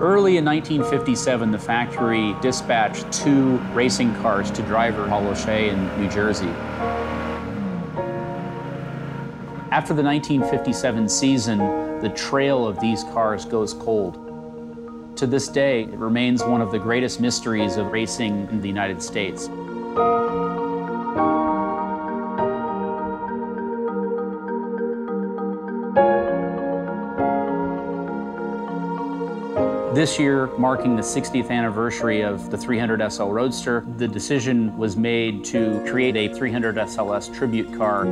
Early in 1957, the factory dispatched 2 racing cars to driver Paul O'Shea in New Jersey. After the 1957 season, the trail of these cars goes cold. To this day, it remains one of the greatest mysteries of racing in the United States. This year, marking the 60th anniversary of the 300 SL Roadster, the decision was made to create a 300 SLS tribute car.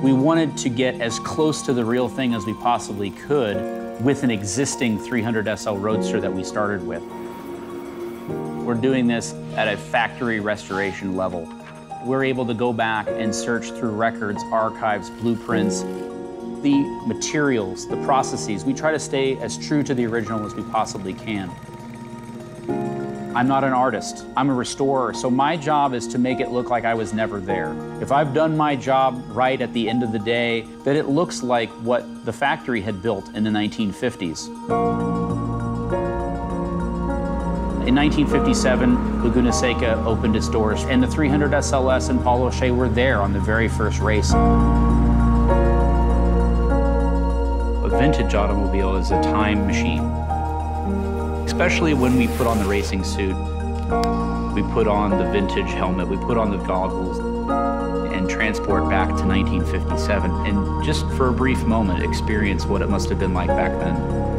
We wanted to get as close to the real thing as we possibly could with an existing 300 SL Roadster that we started with. We're doing this at a factory restoration level. We're able to go back and search through records, archives, blueprints, the materials, the processes. We try to stay as true to the original as we possibly can. I'm not an artist, I'm a restorer, so my job is to make it look like I was never there. If I've done my job right at the end of the day, then it looks like what the factory had built in the 1950s. In 1957, Laguna Seca opened its doors, and the 300 SLS and Paul O'Shea were there on the very first race. A vintage automobile is a time machine. Especially when we put on the racing suit, we put on the vintage helmet, we put on the goggles, and transport back to 1957, and just for a brief moment experience what it must have been like back then.